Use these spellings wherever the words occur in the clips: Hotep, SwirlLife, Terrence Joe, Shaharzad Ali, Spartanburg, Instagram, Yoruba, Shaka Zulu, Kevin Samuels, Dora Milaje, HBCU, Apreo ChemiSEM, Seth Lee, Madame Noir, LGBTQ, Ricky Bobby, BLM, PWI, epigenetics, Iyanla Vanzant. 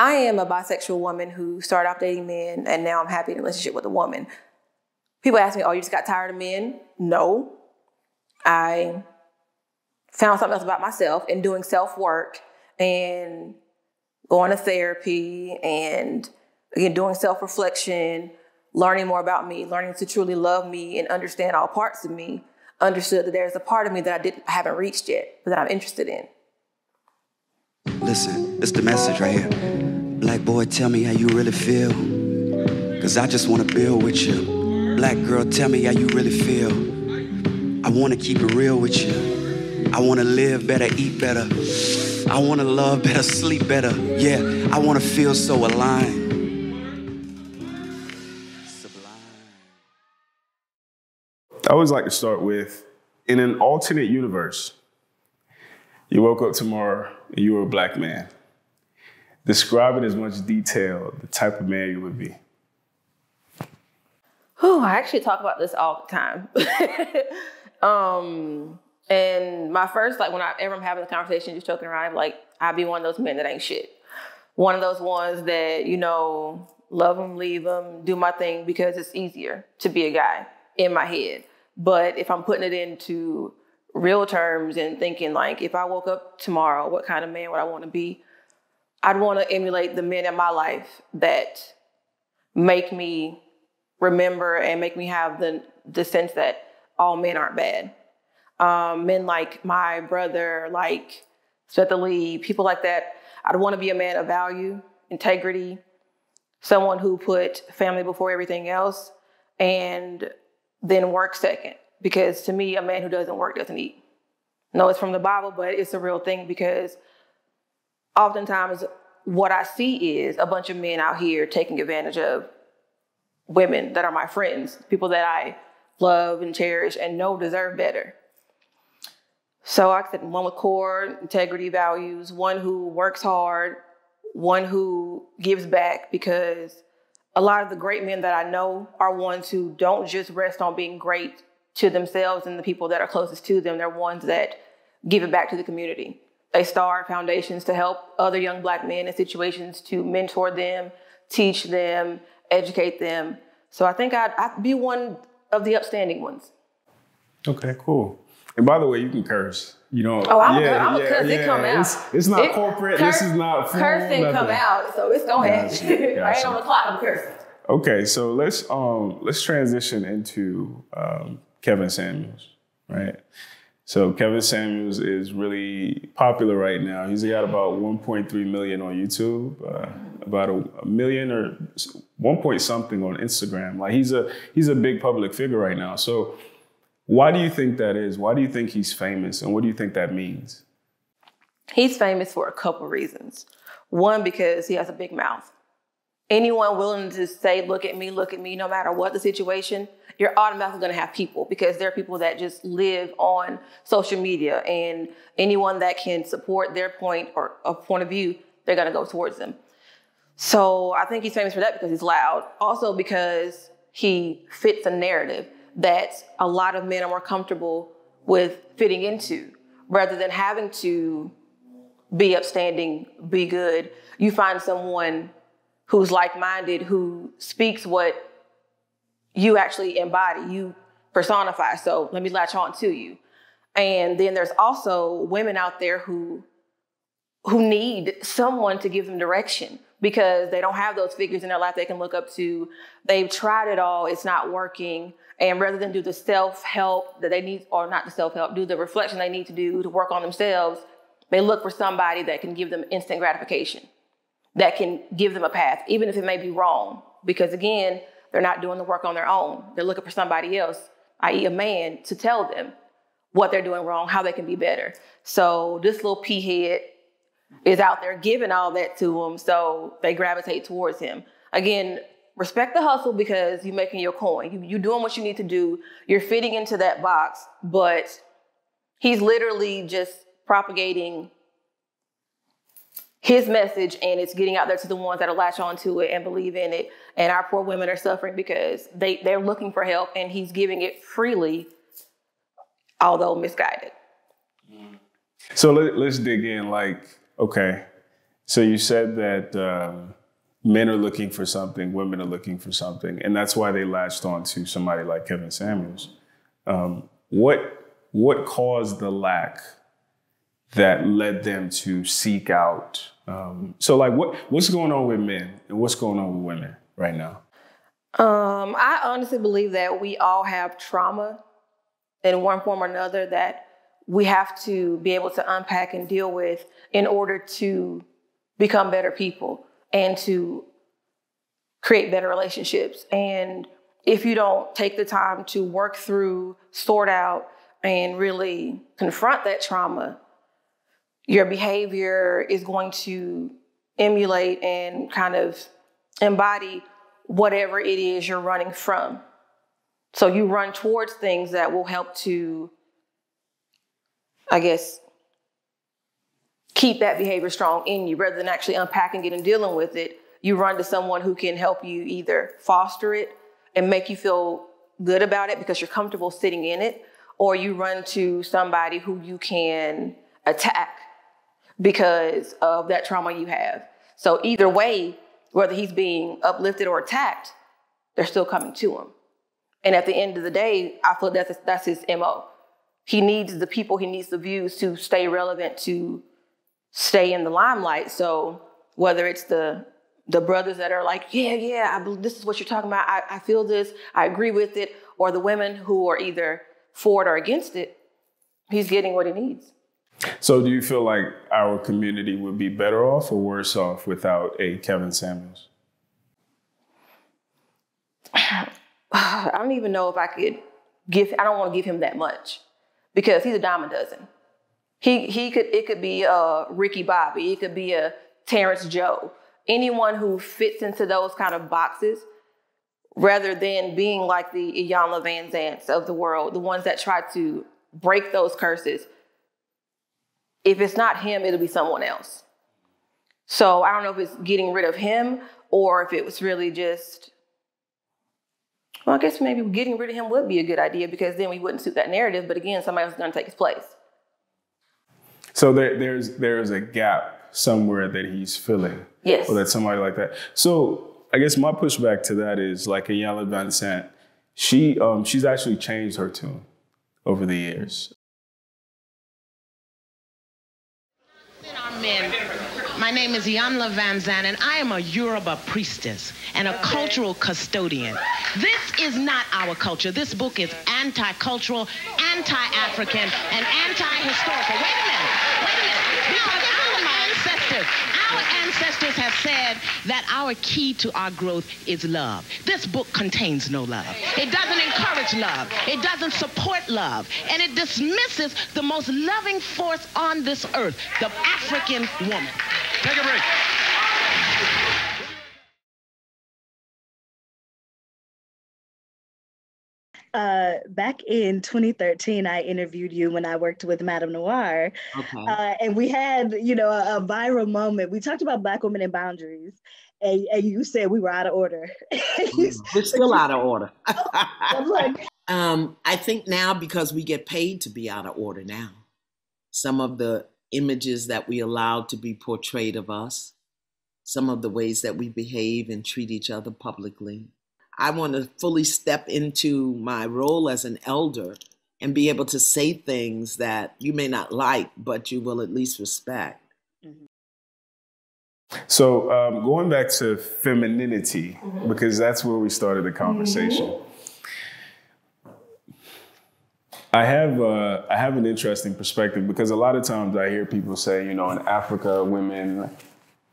I am a bisexual woman who started off dating men, and now I'm happy in a relationship with a woman. People ask me, oh, you just got tired of men? No. I found something else about myself and doing self-work and going to therapy and, again, doing self-reflection, learning more about me, learning to truly love me and understand all parts of me, understood that there's a part of me that I haven't reached yet, but that I'm interested in. Listen, it's the message right here. Black boy, tell me how you really feel, 'cause I just want to build with you. Black girl, tell me how you really feel. I want to keep it real with you. I want to live better, eat better. I want to love better, sleep better. Yeah, I want to feel so aligned. I always like to start with, in an alternate universe, you woke up tomorrow and you were a black man. Describe in as much detail the type of man you would be. Oh, I actually talk about this all the time. And my first, like, whenever I'm having a conversation, just joking around, I'm like, I'd be one of those men that ain't shit. One of those ones that, you know, love them, leave them, do my thing because it's easier to be a guy in my head. But if I'm putting it into real terms and thinking, like, if I woke up tomorrow, what kind of man would I want to be? I'd want to emulate the men in my life that make me remember and make me have the sense that all men aren't bad. Men like my brother, like Seth Lee, people like that. I'd want to be a man of value, integrity, someone who put family before everything else, and then work second. Because to me, a man who doesn't work doesn't eat. No, it's from the Bible, but it's a real thing, because oftentimes what I see is a bunch of men out here taking advantage of women that are my friends, people that I love and cherish and know deserve better. So I said one with core integrity values, one who works hard, one who gives back, because a lot of the great men that I know are ones who don't just rest on being great to themselves and the people that are closest to them. They're ones that give it back to the community. They start foundations to help other young black men in situations, to mentor them, teach them, educate them. So I think I'd be one of the upstanding ones. Okay, cool. And by the way, you can curse. You know, oh, I'm a curse. It come out. It's not corporate. This is not food, cursing nothing. Come out, so it's gonna happen. Right on the clock, I'm cursing. Okay, so let's transition into Kevin Samuels, right? So Kevin Samuels is really popular right now. He's got about 1.3 million on YouTube, about a million or 1 point something on Instagram. Like, he's a big public figure right now. So why do you think that is? Why do you think he's famous, and what do you think that means? He's famous for a couple reasons. One, because he has a big mouth. Anyone willing to say, look at me, no matter what the situation, you're automatically going to have people, because there are people that just live on social media, and anyone that can support their point or a point of view, they're going to go towards them. So I think he's famous for that, because he's loud. Also because he fits a narrative that a lot of men are more comfortable with fitting into, rather than having to be upstanding, be good. You find someone who's like-minded, who speaks what you actually embody, you personify. So let me latch on to you. And then there's also women out there who need someone to give them direction, because they don't have those figures in their life they can look up to. They've tried it all, it's not working. And rather than do the self-help that they need, or not the self-help, do the reflection they need to do to work on themselves, they look for somebody that can give them instant gratification, that can give them a path, even if it may be wrong. Because again, they're not doing the work on their own. They're looking for somebody else, i.e. a man, to tell them what they're doing wrong, how they can be better. So this little pea head is out there giving all that to them, so they gravitate towards him. Again, respect the hustle, because you're making your coin. You're doing what you need to do. You're fitting into that box, but he's literally just propagating his message, and it's getting out there to the ones that are latch on to it and believe in it. And our poor women are suffering because they're looking for help, and he's giving it freely, although misguided. So let's dig in. Like, okay, So you said that men are looking for something, women are looking for something, and that's why they latched on to somebody like Kevin Samuels. What caused the lack that led them to seek out? So like what's going on with men and what's going on with women right now? I honestly believe that we all have trauma in one form or another that we have to be able to unpack and deal with in order to become better people and to create better relationships. And if you don't take the time to work through, sort out, and really confront that trauma, your behavior is going to emulate and kind of embody whatever it is you're running from. So you run towards things that will help to, I guess, keep that behavior strong in you rather than actually unpacking it and dealing with it. You run to someone who can help you either foster it and make you feel good about it because you're comfortable sitting in it, or you run to somebody who you can attack because of that trauma you have. So either way, whether he's being uplifted or attacked, they're still coming to him. And at the end of the day, I feel that's his MO. He needs the people, he needs the views to stay relevant, to stay in the limelight. So whether it's the brothers that are like, this is what you're talking about, I feel this, I agree with it, or the women who are either for it or against it, he's getting what he needs. So do you feel like our community would be better off or worse off without a Kevin Samuels? I don't even know if I could I don't want to give him that much, because he's a dime a dozen. It could be a Ricky Bobby, it could be a Terrence Joe, anyone who fits into those kind of boxes, rather than being like the Iyanla Vanzants of the world, the ones that try to break those curses. If it's not him, it'll be someone else. So I don't know if it's getting rid of him or if it was really just, well, I guess maybe getting rid of him would be a good idea because then we wouldn't suit that narrative. But again, somebody else is going to take his place. So there's a gap somewhere that he's filling. Yes. Or that somebody like that. So I guess my pushback to that is like Iyanla Vanzant, she's actually changed her tune over the years. My name is Iyanla Vanzant, and I am a Yoruba priestess and a cultural custodian. This is not our culture. This book is anti-cultural, anti-African, and anti-historical. Wait a minute. Wait a minute. Because our ancestors have said that our key to our growth is love. This book contains no love. It doesn't encourage love. It doesn't support love. And it dismisses the most loving force on this earth, the African woman. Take a break. Back in 2013, I interviewed you when I worked with Madame Noir. Okay. And we had, a viral moment. We talked about Black women and boundaries, and you said we were out of order. We're still out of order. I'm like, I think now because we get paid to be out of order now, some of the images that we allow to be portrayed of us, some of the ways that we behave and treat each other publicly. I want to fully step into my role as an elder and be able to say things that you may not like, but you will at least respect. Mm-hmm. So going back to femininity, mm-hmm. because that's where we started the conversation. Mm-hmm. I have an interesting perspective because a lot of times I hear people say, in Africa, women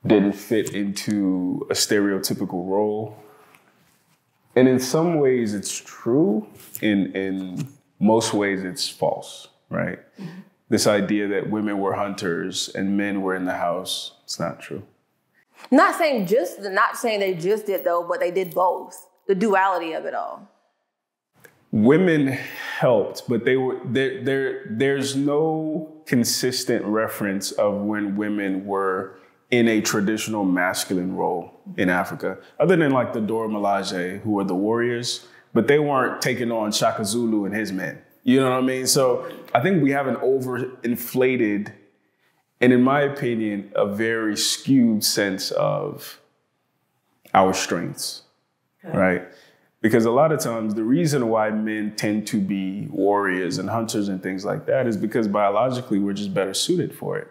didn't fit into a stereotypical role. And in some ways it's true, in most ways it's false, right? Mm-hmm. This idea that women were hunters and men were in the house, it's not true. Not saying they just did though, but they did both, the duality of it all. Women helped, but there's no consistent reference of when women were in a traditional masculine role in Africa, other than like the Dora Milaje, who were the warriors, but they weren't taking on Shaka Zulu and his men. You know what I mean? So I think we have an overinflated and in my opinion, a very skewed sense of our strengths, okay. Right? Because a lot of times the reason why men tend to be warriors and hunters and things like that is because biologically we're just better suited for it.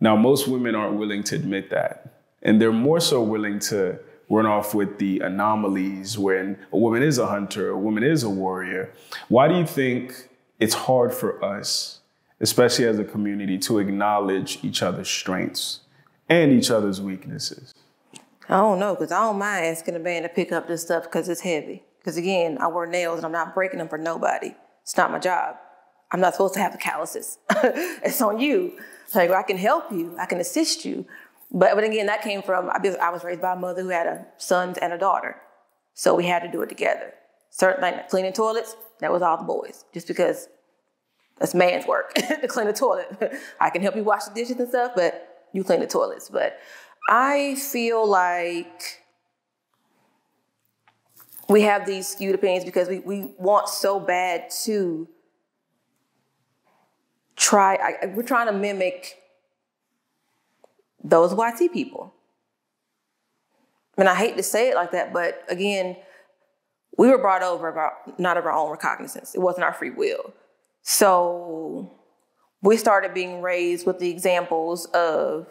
Now, most women aren't willing to admit that. And they're more so willing to run off with the anomalies when a woman is a hunter, a woman is a warrior. Why do you think it's hard for us, especially as a community, to acknowledge each other's strengths and each other's weaknesses? I don't know, because I don't mind asking a man to pick up this stuff because it's heavy. Because again, I wear nails and I'm not breaking them for nobody. It's not my job. I'm not supposed to have the calluses. It's on you. Like, I can help you. I can assist you. But again, that came from, I was raised by a mother who had a son and a daughter. So we had to do it together. Certain things, like cleaning toilets, that was all the boys. Just because that's man's work, to clean the toilet. I can help you wash the dishes and stuff, but you clean the toilets. But I feel like we have these skewed opinions because we want so bad to try, we're trying to mimic those YT people. I mean, I hate to say it like that, but again, we were brought over not of our own recognizance. It wasn't our free will. So we started being raised with the examples of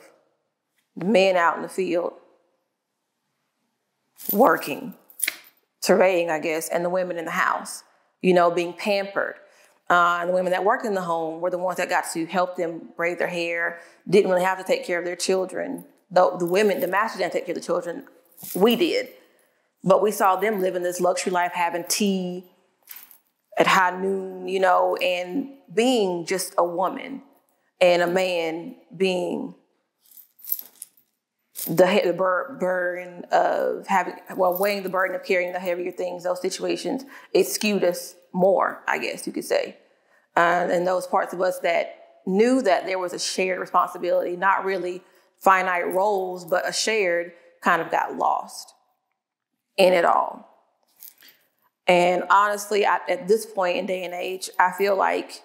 men out in the field working, surveying, I guess, and the women in the house, you know, being pampered. And the women that worked in the home were the ones that got to help them braid their hair, didn't really have to take care of their children. Though the women, the masters didn't take care of the children, we did. But we saw them living this luxury life, having tea at high noon, you know, and being just a woman and a man being the burden of having, well, weighing the burden of carrying the heavier things, those situations, it skewed us more, I guess you could say. And those parts of us that knew that there was a shared responsibility, not really finite roles, but a shared, kind of got lost in it all. And honestly, at this point in day and age, I feel like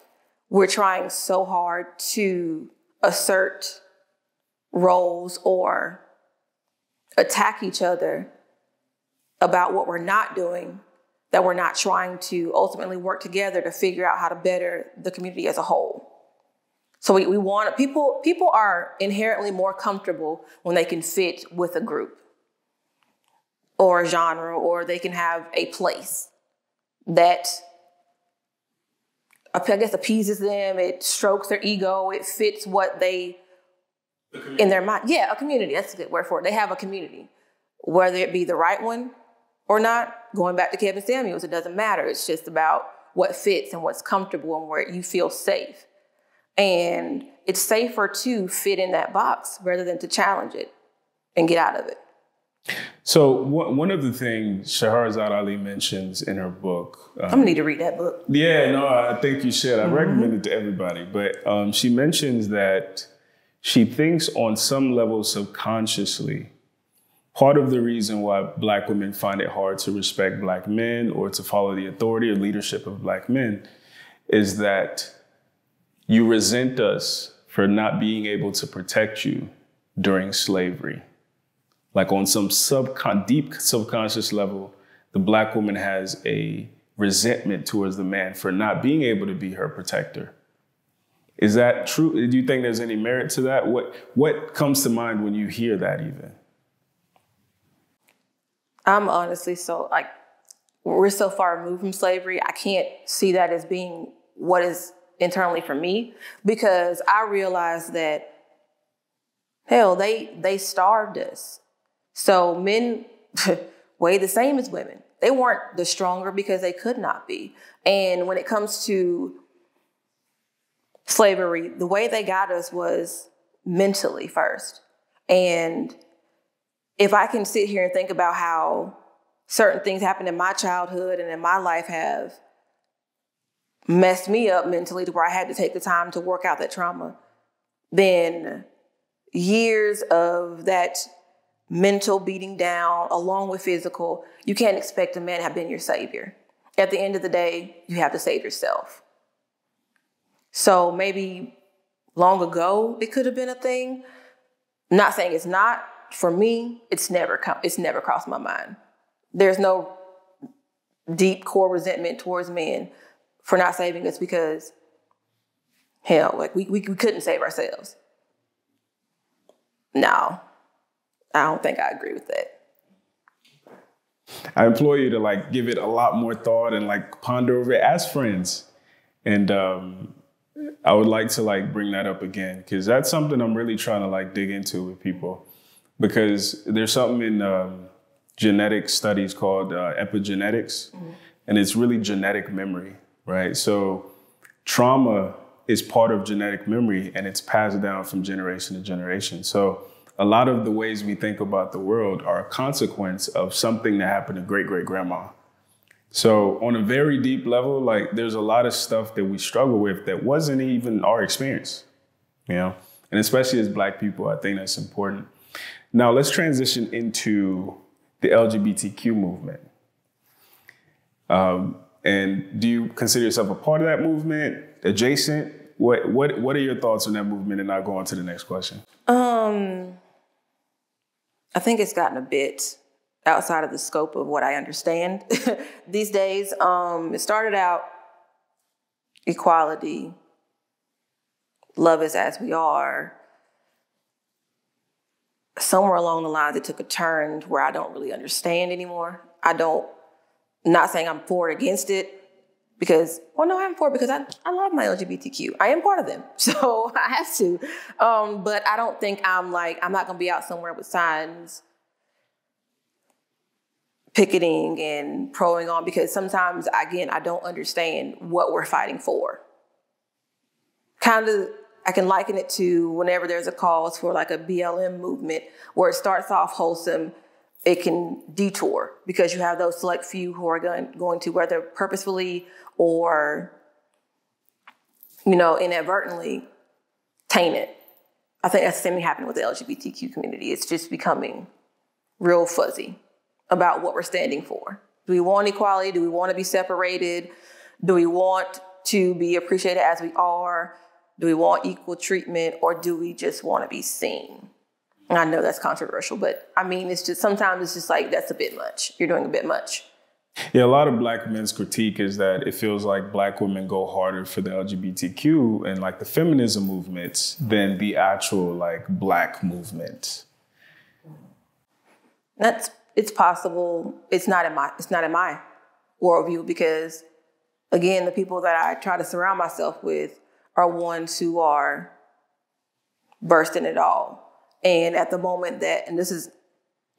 we're trying so hard to assert roles or attack each other about what we're not doing, that we're not trying to ultimately work together to figure out how to better the community as a whole. So we want, people are inherently more comfortable when they can fit with a group or a genre, or they can have a place that, I guess, appeases them, it strokes their ego, it fits what they, in their mind. Yeah, a community. That's a good word for it. They have a community, whether it be the right one or not. Going back to Kevin Samuels, it doesn't matter. It's just about what fits and what's comfortable and where you feel safe. And it's safer to fit in that box rather than to challenge it and get out of it. So one of the things Shaharzad Ali mentions in her book. I'm going to need to read that book. Yeah, no, I think you should. I recommend it to everybody. But she mentions that she thinks on some level subconsciously, part of the reason why Black women find it hard to respect Black men or to follow the authority or leadership of Black men is that you resent us for not being able to protect you during slavery. Like on some deep subconscious level, the Black woman has a resentment towards the man for not being able to be her protector. Is that true? Do you think there's any merit to that? What comes to mind when you hear that even? I'm honestly so, like, we're so far removed from slavery. I can't see that as being what is internally for me, because I realize that, hell, they starved us. So men weigh the same as women. They weren't the stronger because they could not be. And when it comes to slavery, the way they got us was mentally first. And if I can sit here and think about how certain things happened in my childhood and in my life have messed me up mentally to where I had to take the time to work out that trauma, then years of that mental beating down along with physical, you can't expect a man to have been your savior. At the end of the day, you have to save yourself. So maybe long ago it could have been a thing. Not saying it's not. For me, it's never crossed my mind. There's no deep core resentment towards men for not saving us because, hell, like we couldn't save ourselves. No, I don't think I agree with that. I implore you to like give it a lot more thought and like ponder over it as friends. And I would like to like bring that up again, because that's something I'm really trying to like dig into with people, because there's something in genetic studies called epigenetics, mm-hmm. and it's really genetic memory, right? So trauma is part of genetic memory and it's passed down from generation to generation. So a lot of the ways we think about the world are a consequence of something that happened to great-great-grandma. So on a very deep level, like there's a lot of stuff that we struggle with that wasn't even our experience, you know? And especially as Black people, I think that's important. Now let's transition into the LGBTQ movement. And do you consider yourself a part of that movement, adjacent? What are your thoughts on that movement? And I'll go on to the next question. I think it's gotten a bit outside of the scope of what I understand these days. It started out equality, love us as we are. Somewhere along the lines, it took a turn where I don't really understand anymore. Not saying I'm for or against it, because, well, no, I'm for it because I love my LGBTQ. I am part of them, so I have to. But I don't think I'm not going to be out somewhere with signs picketing and proing on, because sometimes, again, I don't understand what we're fighting for. Kind of, I can liken it to whenever there's a cause for like a BLM movement where it starts off wholesome, it can detour because you have those select few who are going to, whether purposefully or, you know, inadvertently, taint it. I think that's the same thing happening with the LGBTQ community. It's just becoming real fuzzy about what we're standing for. Do we want equality? Do we want to be separated? Do we want to be appreciated as we are? Do we want equal treatment, or do we just want to be seen? And I know that's controversial, but I mean, it's just sometimes it's just like, that's a bit much. You're doing a bit much. Yeah, a lot of Black men's critique is that it feels like Black women go harder for the LGBTQ and like the feminism movements than the actual like Black movement. It's possible. It's not in my worldview, because again, the people that I try to surround myself with are ones who are bursting it all. And at the moment that, and this is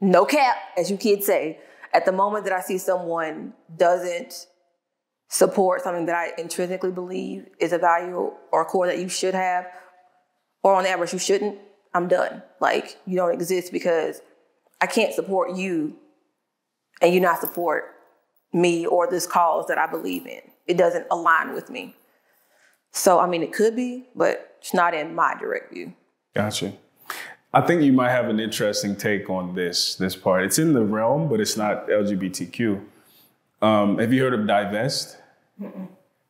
no cap, as you kids say, at the moment that I see someone doesn't support something that I intrinsically believe is a value or a core that you should have, or on average you shouldn't, I'm done. Like, you don't exist, because I can't support you and you not support me or this cause that I believe in. It doesn't align with me. So, I mean, it could be, but it's not in my direct view. Gotcha. I think you might have an interesting take on this part. It's in the realm, but it's not LGBTQ. Have you heard of Divest? Mm-mm.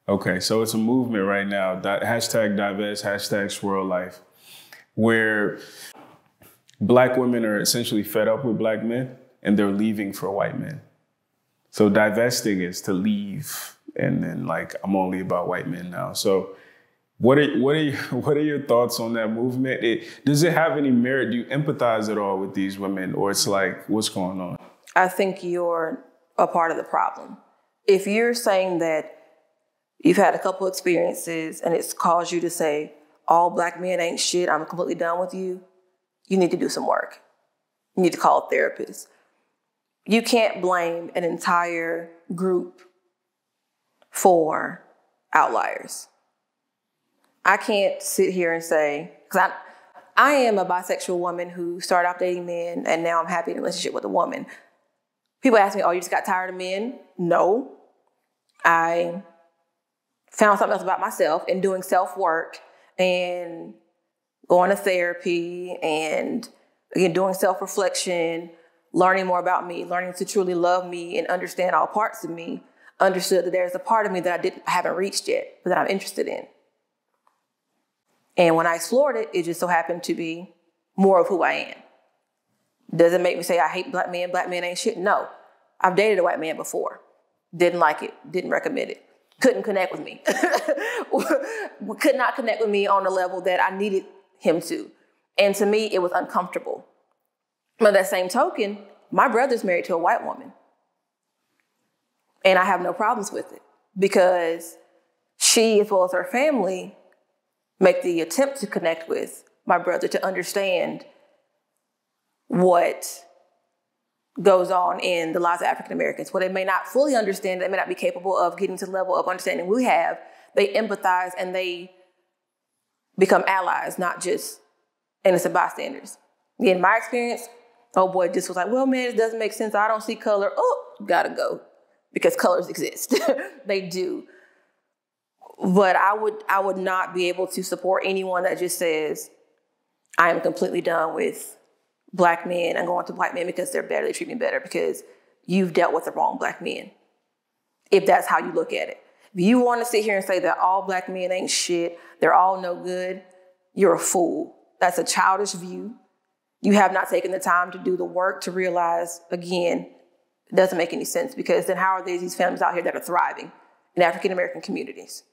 Okay, so it's a movement right now, #Divest, #SwirlLife, where Black women are essentially fed up with Black men and they're leaving for white men. So divesting is to leave, and then like, I'm only about white men now. So what are your thoughts on that movement? Does it have any merit? Do you empathize at all with these women, or it's like, what's going on? I think you're a part of the problem. If you're saying that you've had a couple experiences and it's caused you to say, all Black men ain't shit, I'm completely done with you, you need to do some work. You need to call a therapist. You can't blame an entire group for outliers. I can't sit here and say, because I am a bisexual woman who started off dating men and now I'm happy in a relationship with a woman. People ask me, oh, you just got tired of men? No. I found something else about myself in doing self-work and going to therapy and, again, doing self-reflection, learning more about me, learning to truly love me and understand all parts of me, understood that there's a part of me that I haven't reached yet, but that I'm interested in. And when I explored it, it just so happened to be more of who I am. Does it make me say I hate black men ain't shit? No. I've dated a white man before. Didn't like it, didn't recommend it. Couldn't connect with me. Could not connect with me on the level that I needed him to. And to me, it was uncomfortable. By that same token, my brother's married to a white woman. And I have no problems with it because she, as well as her family, make the attempt to connect with my brother to understand what goes on in the lives of African Americans. What they may not fully understand, they may not be capable of getting to the level of understanding we have, they empathize and they become allies, not just innocent bystanders. In my experience, oh boy, this was like, well, man, it doesn't make sense. I don't see color. Oh, gotta go. Because colors exist. They do. But I would not be able to support anyone that just says, I am completely done with black men and going to black men because they're better, they treat me better, because you've dealt with the wrong black men. If that's how you look at it. If you want to sit here and say that all black men ain't shit, they're all no good, you're a fool. That's a childish view. You have not taken the time to do the work to realize, again, it doesn't make any sense, because then how are these families out here that are thriving in African-American communities?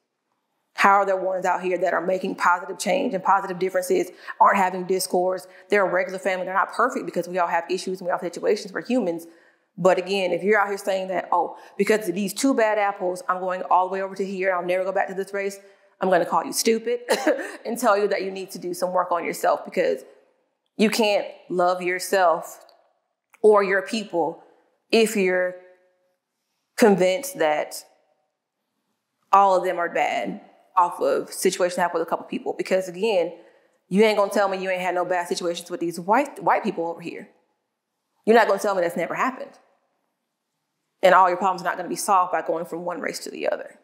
How are there ones out here that are making positive change and positive differences, aren't having discourse? They're a regular family. They're not perfect because we all have issues and we all have situations. We're humans. But again, if you're out here saying that, oh, because of these two bad apples, I'm going all the way over to here. I'll never go back to this race. I'm going to call you stupid and tell you that you need to do some work on yourself, because you can't love yourself or your people if you're convinced that all of them are bad off of situation happened with a couple people. Because again, you ain't gonna tell me you ain't had no bad situations with these white people over here. You're not gonna tell me that's never happened. And all your problems are not gonna be solved by going from one race to the other.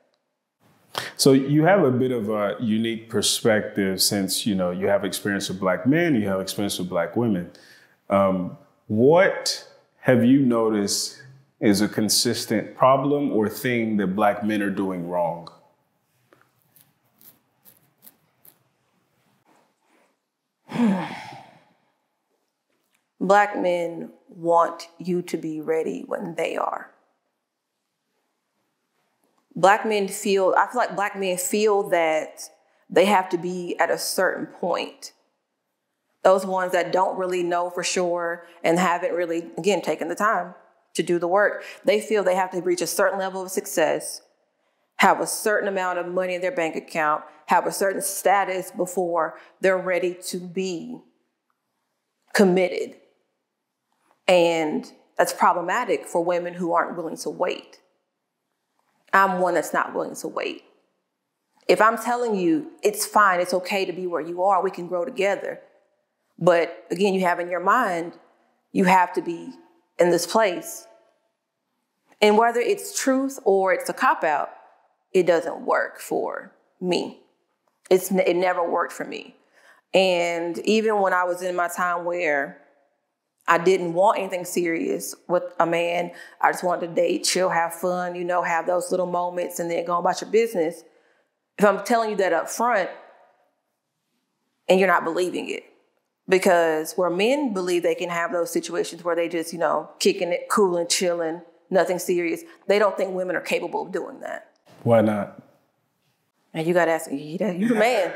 So you have a bit of a unique perspective, since you know you have experience with black men, you have experience with black women. What have you noticed is a consistent problem or thing that black men are doing wrong? Black men want you to be ready when they are. Black men feel, I feel like black men feel that they have to be at a certain point. Those ones that don't really know for sure and haven't really, again, taken the time to do the work, they feel they have to reach a certain level of success, have a certain amount of money in their bank account, have a certain status before they're ready to be committed. And that's problematic for women who aren't willing to wait. I'm one that's not willing to wait. If I'm telling you, it's fine, it's okay to be where you are, we can grow together. But again, you have in your mind, you have to be in this place. And whether it's truth or it's a cop-out, it doesn't work for me. It never worked for me. And even when I was in my time where I didn't want anything serious with a man, I just wanted to date, chill, have fun, you know, have those little moments and then go about your business. If I'm telling you that up front and you're not believing it, because where men believe they can have those situations where they just, you know, kicking it, cooling, chilling, nothing serious, they don't think women are capable of doing that. Why not? And you got to ask, you're a man.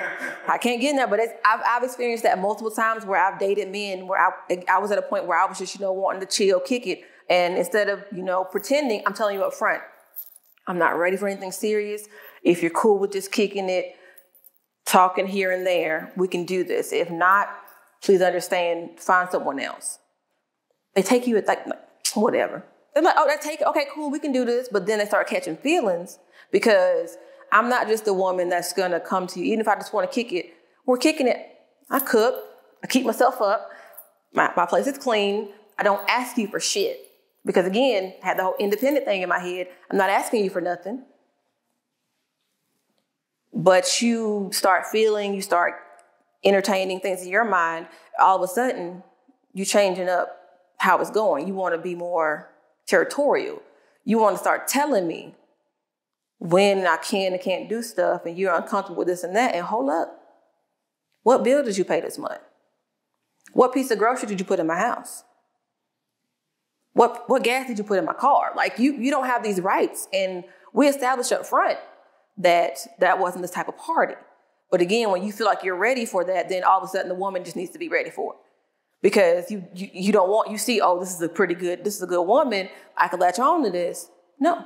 I can't get in there, but it's, I've experienced that multiple times where I've dated men where I was at a point where I was just, you know, wanting to chill, kick it. And instead of, you know, pretending, I'm telling you up front, I'm not ready for anything serious. If you're cool with just kicking it, talking here and there, we can do this. If not, please understand, find someone else. They take you at like, whatever. They're like, oh, they take it. Okay, cool, we can do this. But then they start catching feelings, because I'm not just the woman that's gonna come to you. Even if I just wanna kick it, we're kicking it. I cook, I keep myself up, my place is clean. I don't ask you for shit. Because again, I had the whole independent thing in my head. I'm not asking you for nothing. But you start feeling, you start entertaining things in your mind. All of a sudden, you're changing up how it's going. You wanna be more territorial. You wanna start telling me when I can and can't do stuff, and you're uncomfortable with this and that, and hold up. What bill did you pay this month? What piece of grocery did you put in my house? What gas did you put in my car? Like, you don't have these rights. And we established up front that that wasn't this type of party. But again, when you feel like you're ready for that, then all of a sudden the woman just needs to be ready for it. Because you don't want, you see, oh, this is a pretty good, this is a good woman. I can latch on to this. No.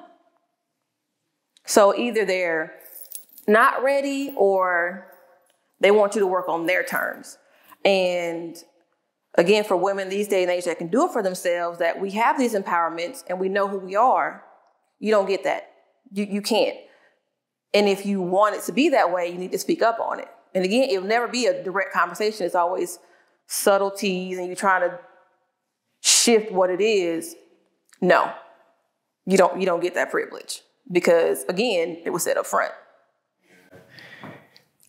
So either they're not ready or they want you to work on their terms. And again, for women these days and age that can do it for themselves, that we have these empowerments and we know who we are, you don't get that. You can't. And if you want it to be that way, you need to speak up on it. And again, it'll never be a direct conversation. It's always subtleties and you're trying to shift what it is. No, you don't get that privilege because, again, it was said up front.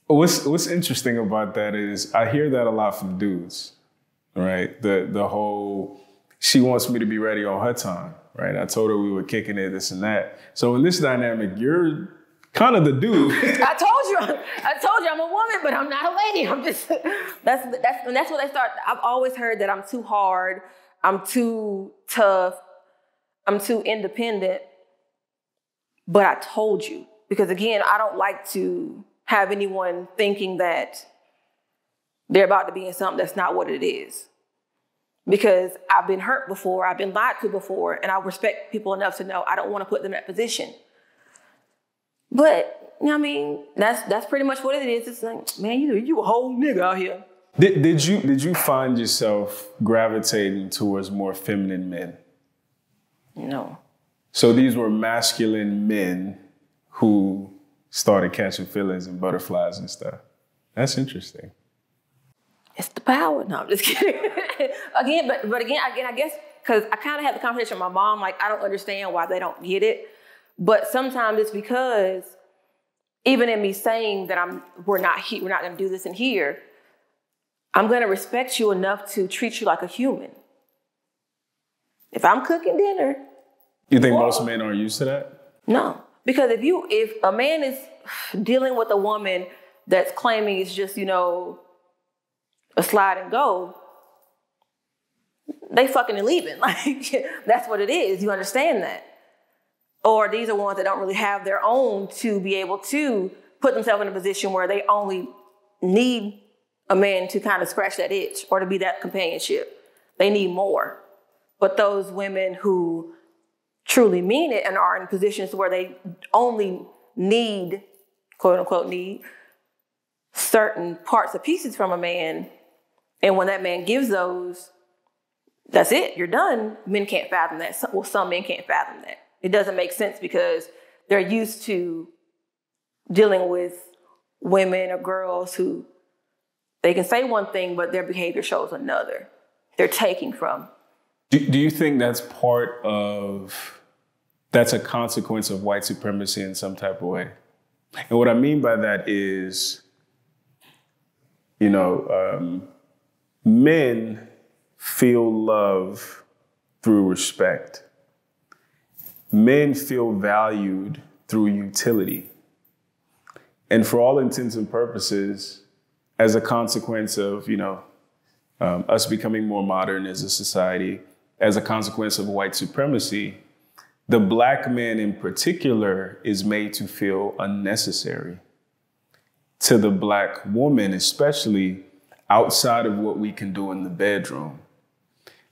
What's interesting about that is I hear that a lot from dudes, right? The whole, she wants me to be ready on her time, right? I told her we were kicking it, this and that. So in this dynamic, you're kind of the dude. I told you I'm a woman, but I'm not a lady. I'm just, that's what they start. I've always heard that I'm too hard. I'm too tough. I'm too independent. But I told you, because again, I don't like to have anyone thinking that they're about to be in something that's not what it is. Because I've been hurt before, I've been lied to before, and I respect people enough to know I don't want to put them in that position. But, you know what I mean, that's pretty much what it is. It's like, man, you a whole nigga out here. Did you find yourself gravitating towards more feminine men? No. So these were masculine men who started catching feelings and butterflies and stuff. That's interesting. It's the power. No, I'm just kidding. Again, but again, I guess, because I kind of had the conversation with my mom, like, I don't understand why they don't get it. But sometimes it's because even in me saying that we're not going to do this in here, I'm going to respect you enough to treat you like a human. If I'm cooking dinner, you think most men aren't used to that? No, because if a man is dealing with a woman that's claiming it's just, you know, a slide and go, they fucking and leaving. Like, that's what it is. You understand that? Or these are ones that don't really have their own to be able to put themselves in a position where they only need a man to kind of scratch that itch or to be that companionship. They need more. But those women who truly mean it and are in positions where they only need, quote unquote, need certain parts or pieces from a man. And when that man gives those, that's it. You're done. Men can't fathom that. Well, some men can't fathom that. It doesn't make sense because they're used to dealing with women or girls who they can say one thing, but their behavior shows another. They're taking from. Do you think that's part of, that's a consequence of white supremacy in some type of way? And what I mean by that is, you know, men feel love through respect. Men feel valued through utility. And for all intents and purposes, as a consequence of, you know, us becoming more modern as a society, as a consequence of white supremacy, the black man in particular is made to feel unnecessary. To the black woman, especially outside of what we can do in the bedroom.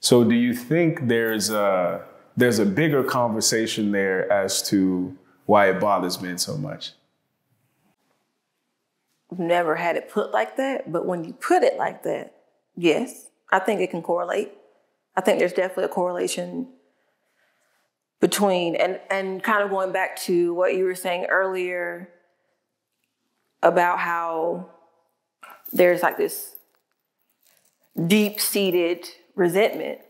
So do you think there's a bigger conversation there as to why it bothers men so much? I've never had it put like that, but when you put it like that, yes, I think it can correlate. I think there's definitely a correlation between, and kind of going back to what you were saying earlier about how there's like this deep-seated resentment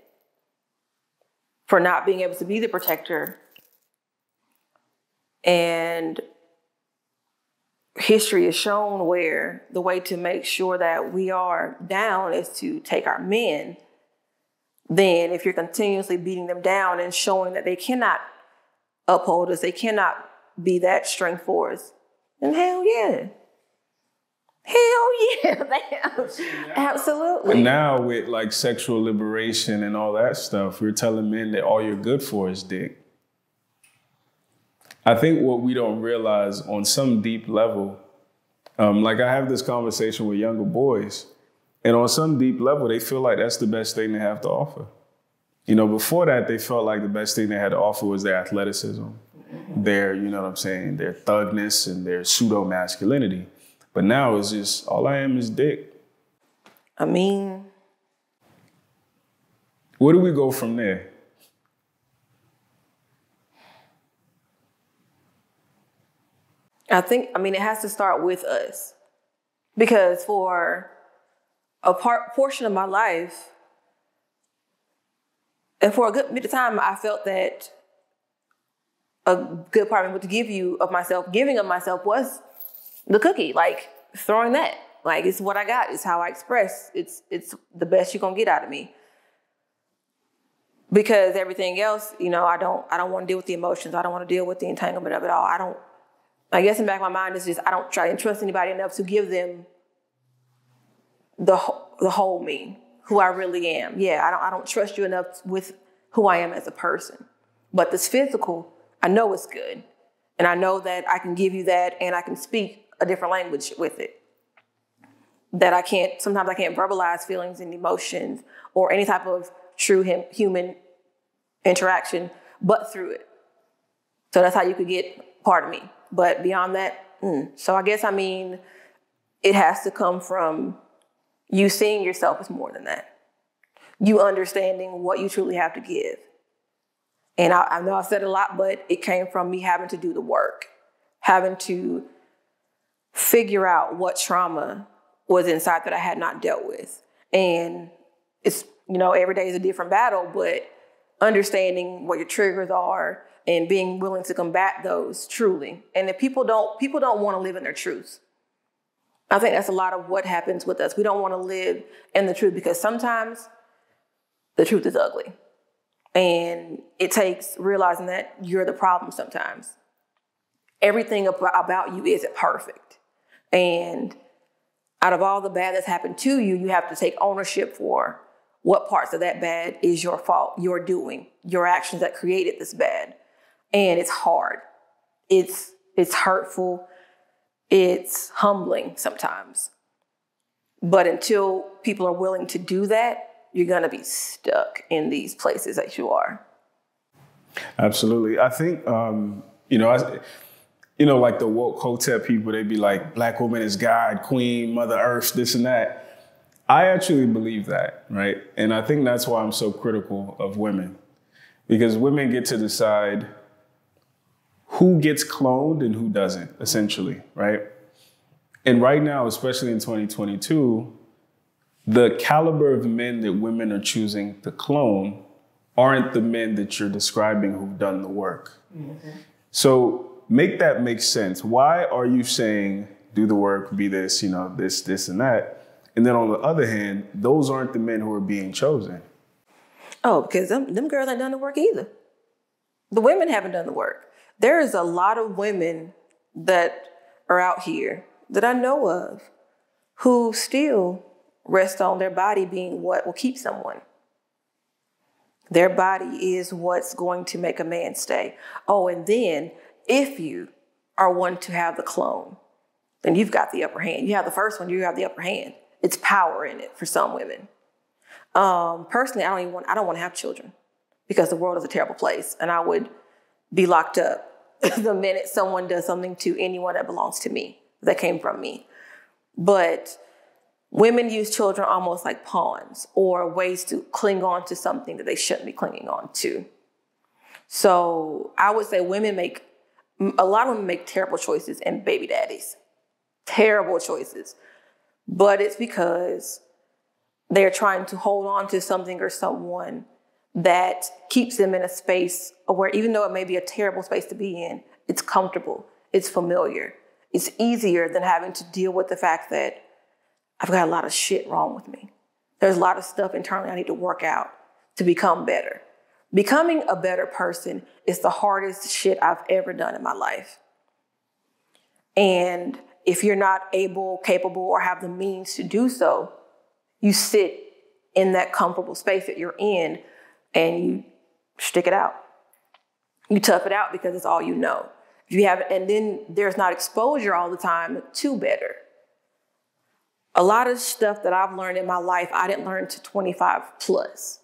for not being able to be the protector. And history is shown where the way to make sure that we are down is to take our men. Then if you're continuously beating them down and showing that they cannot uphold us, they cannot be that strength for us, then hell yeah. Hell yeah, absolutely. And now with like sexual liberation and all that stuff, we're telling men that all you're good for is dick. I think what we don't realize on some deep level, like I have this conversation with younger boys, and on some deep level, they feel like that's the best thing they have to offer. You know, before that, they felt like the best thing they had to offer was their athleticism, their, you know what I'm saying, their thugness and their pseudo-masculinity. But now it's just, all I am is dick. I mean. Where do we go from there? I think, I mean, it has to start with us. Because for a portion of my life, and for a good bit of time, I felt that a good part of what to give you of myself, giving of myself was the cookie, like throwing that, like it's what I got, it's how I express, it's the best you're gonna get out of me. Because everything else, you know, I don't want to deal with the emotions, I don't want to deal with the entanglement of it all. I guess in the back of my mind is just I don't try and trust anybody enough to give them the whole me, who I really am. Yeah, I don't trust you enough with who I am as a person. But this physical, I know it's good, and I know that I can give you that, and I can speak a different language with it. That I can't, sometimes I can't verbalize feelings and emotions or any type of true human interaction, but through it. So that's how you could get part of me. But beyond that, So I guess, I mean, it has to come from you seeing yourself as more than that. You understanding what you truly have to give. And I know I've said a lot, but it came from me having to do the work, having to figure out what trauma was inside that I had not dealt with. And it's, you know, every day is a different battle, but understanding what your triggers are and being willing to combat those truly. And if people don't want to live in their truth. I think that's a lot of what happens with us. We don't want to live in the truth because sometimes the truth is ugly. And it takes realizing that you're the problem sometimes. Everything about you isn't perfect. And out of all the bad that's happened to you, you have to take ownership for what parts of that bad is your fault, your doing, your actions that created this bad. And it's hard. It's hurtful. It's humbling sometimes. But until people are willing to do that, you're going to be stuck in these places that you are. Absolutely. I think, You know, like the woke Hotep people, they be like, black woman is God, queen, mother earth, this and that. I actually believe that, right? And I think that's why I'm so critical of women, because women get to decide who gets cloned and who doesn't, essentially, right? And right now, especially in 2022, the caliber of men that women are choosing to clone aren't the men that you're describing who've done the work. Mm-hmm. So make that make sense. Why are you saying, do the work, be this, you know, this and that? And then on the other hand, those aren't the men who are being chosen. Oh, because them girls ain't done the work either. The women haven't done the work. There is a lot of women that are out here that I know of who still rest on their body being what will keep someone. Their body is what's going to make a man stay. Oh, and then if you are one to have the clone, then you've got the upper hand. You have the first one, you have the upper hand. It's power in it for some women. Personally, I don't want to have children because the world is a terrible place and I would be locked up the minute someone does something to anyone that belongs to me, that came from me. But women use children almost like pawns or ways to cling on to something that they shouldn't be clinging on to. So I would say a lot of women make terrible choices and baby daddies, terrible choices. But it's because they're trying to hold on to something or someone that keeps them in a space where, even though it may be a terrible space to be in, it's comfortable, it's familiar. It's easier than having to deal with the fact that I've got a lot of shit wrong with me. There's a lot of stuff internally I need to work out to become better. Becoming a better person is the hardest shit I've ever done in my life. And if you're not able, capable, or have the means to do so, you sit in that comfortable space that you're in and you stick it out. You tough it out because it's all you know. If you have, and then there's not exposure all the time to better. A lot of stuff that I've learned in my life, I didn't learn to 25 plus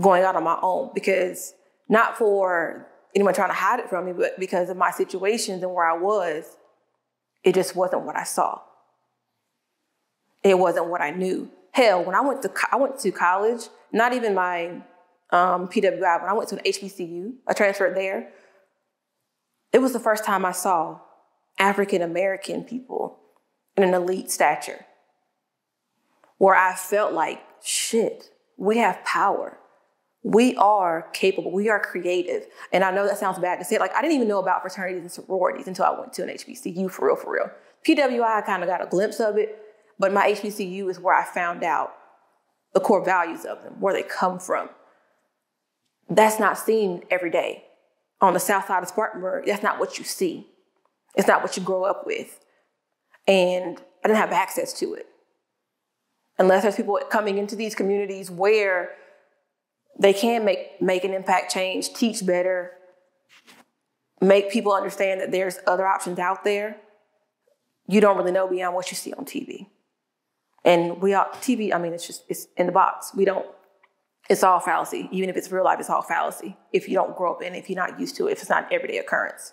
going out on my own, because not for anyone trying to hide it from me, but because of my situations and where I was, it just wasn't what I saw. It wasn't what I knew. Hell, when I went to college, not even my PWI, when I went to an HBCU, I transferred there. It was the first time I saw African-American people in an elite stature, where I felt like, shit, we have power. We are capable. We are creative. And I know that sounds bad to say. Like, I didn't even know about fraternities and sororities until I went to an HBCU, for real, for real. PWI, I kind of got a glimpse of it, but my HBCU is where I found out the core values of them, where they come from. That's not seen every day. On the south side of Spartanburg, that's not what you see. It's not what you grow up with. And I didn't have access to it. Unless there's people coming into these communities where they can make an impact change, teach better, make people understand that there's other options out there. You don't really know beyond what you see on TV. And we all, TV, I mean, it's in the box. We don't. It's all fallacy. Even if it's real life, it's all fallacy. If you don't grow up in it, if you're not used to it, if it's not an everyday occurrence.